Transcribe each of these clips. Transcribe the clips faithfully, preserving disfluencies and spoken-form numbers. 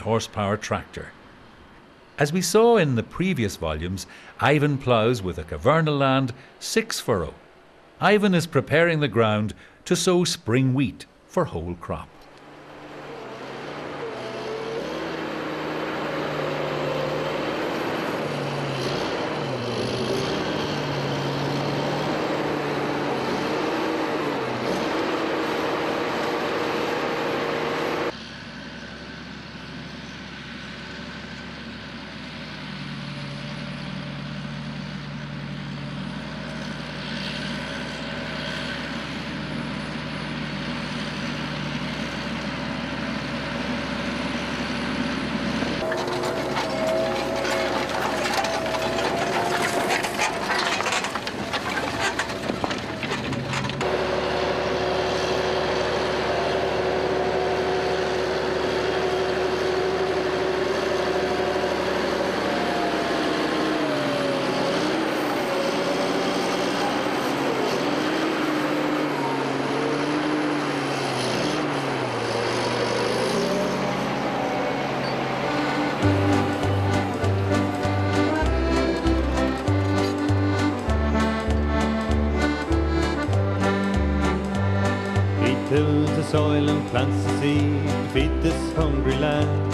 fifty horsepower tractor. As we saw in the previous volumes, Ivan ploughs with a Caverneau land six furrow. Ivan is preparing the ground to sow spring wheat for whole crop. Tills the soil and plants the seed to feed this hungry land.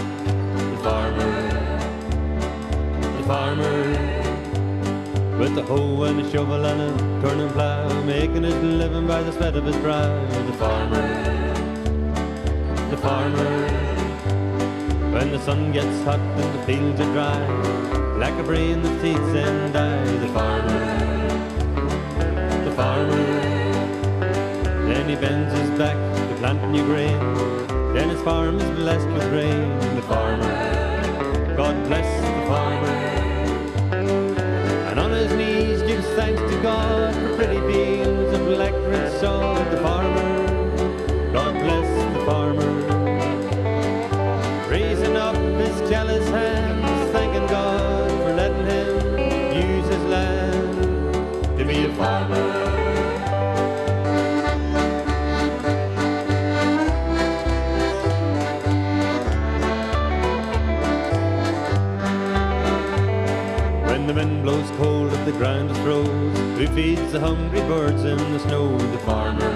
The farmer, the farmer, with a hoe and a shovel and a turn and plough, making his living by the sweat of his brow. The farmer, the farmer, when the sun gets hot and the fields are dry, like a brain that feeds and dies. The farmer, the farmer. Then he bends his back to plant new grain. Then his farm is blessed with rain. The farmer, God bless the farmer. And on his knees gives thanks to God for pretty fields of black-red soil. The farmer, God bless the farmer. Raising up his jealous hands, thanking God for letting him use his land to be a farmer. The wind blows cold and the ground is froze. Who feeds the hungry birds in the snow? The farmer,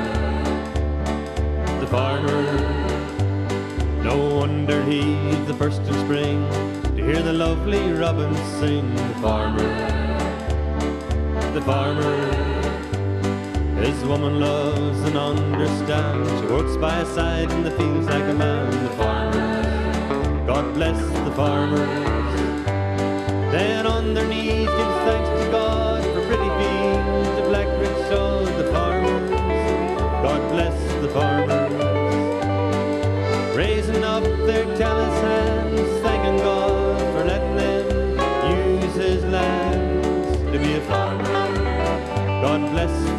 the farmer. No wonder he's the first in spring to hear the lovely robins sing. The farmer, the farmer. His woman loves and understands. She works by his side in the fields like a man. The farmer, God bless the farmer. Then on their knees gives thanks to God for pretty fields of black rich soil. The farmers, God bless the farmers. Raising up their jealous hands, thanking God for letting them use his lands to be a farmer. God bless